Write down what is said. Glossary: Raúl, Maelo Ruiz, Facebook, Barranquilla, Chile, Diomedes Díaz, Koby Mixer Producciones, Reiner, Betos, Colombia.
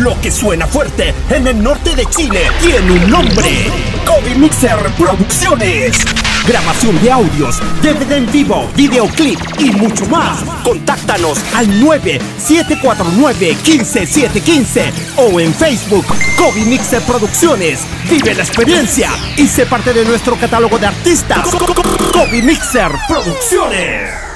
Lo que suena fuerte en el norte de Chile tiene un nombre: Koby Mixer Producciones. Grabación de audios, DVD en vivo, videoclip y mucho más. Contáctanos al 9-749-15715 o en Facebook Koby Mixer Producciones. Vive la experiencia y sé parte de nuestro catálogo de artistas. Koby Mixer Producciones.